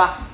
Tá.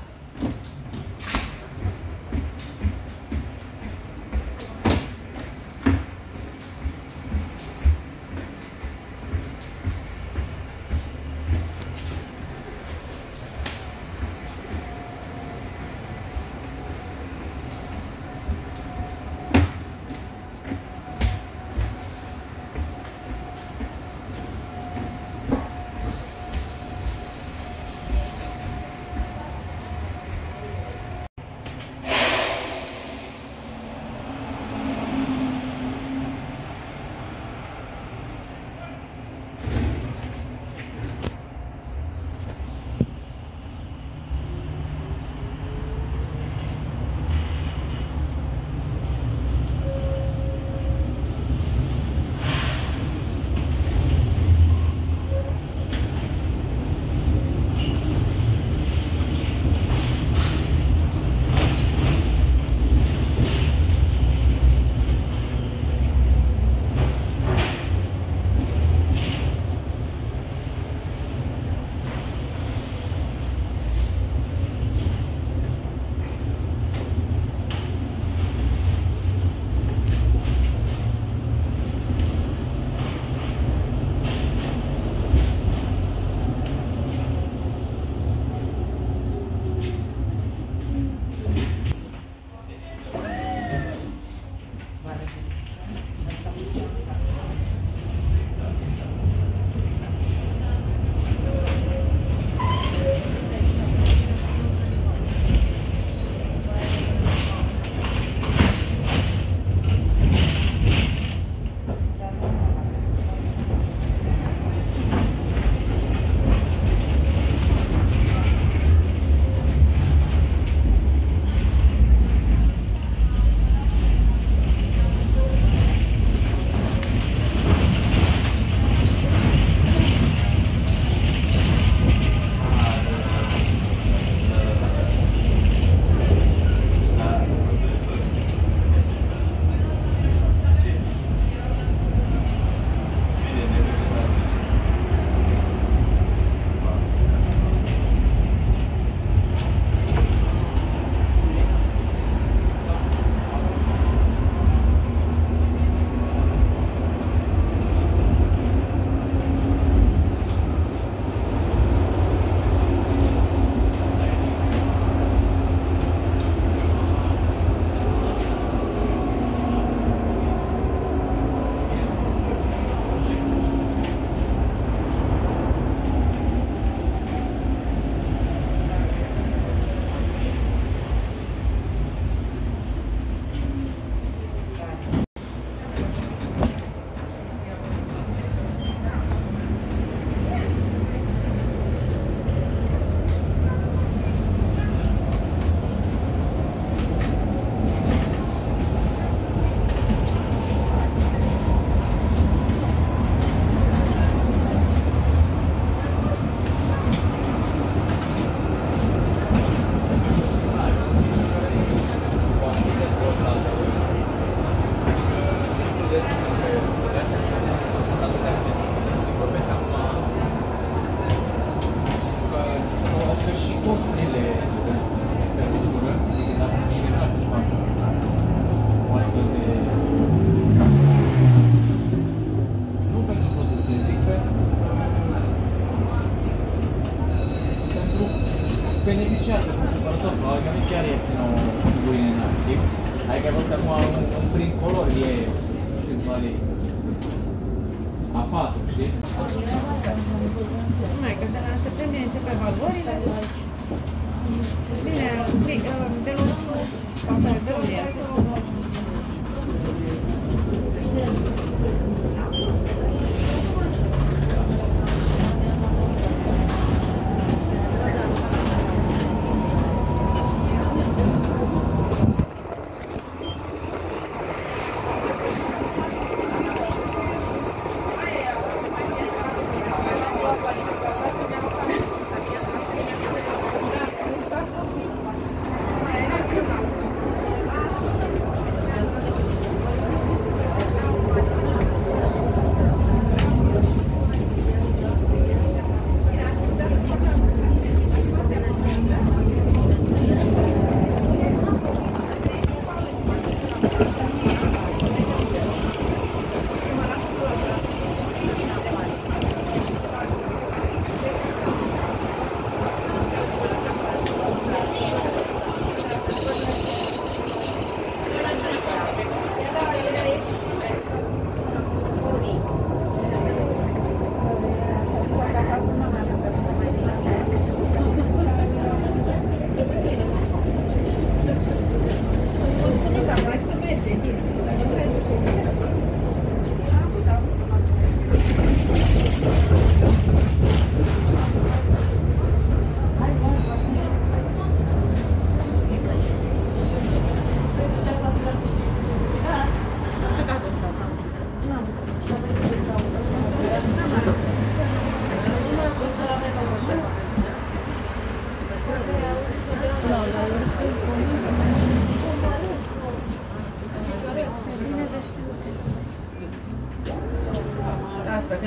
că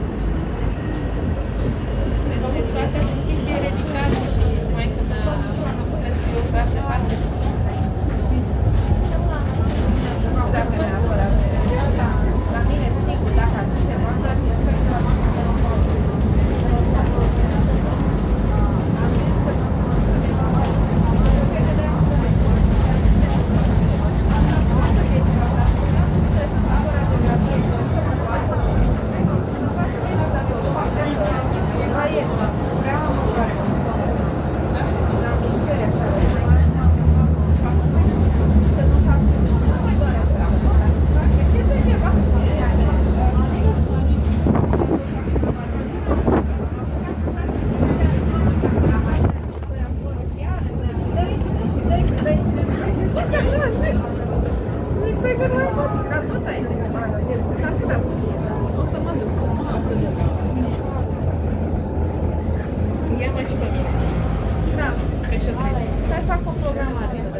Vedeți, astea sunt chestii rezignate și mai când nu puteți să eu vreau de parte. Dacă neapărat, la mine, sigur, dacă atunci am dat, să fac o programare.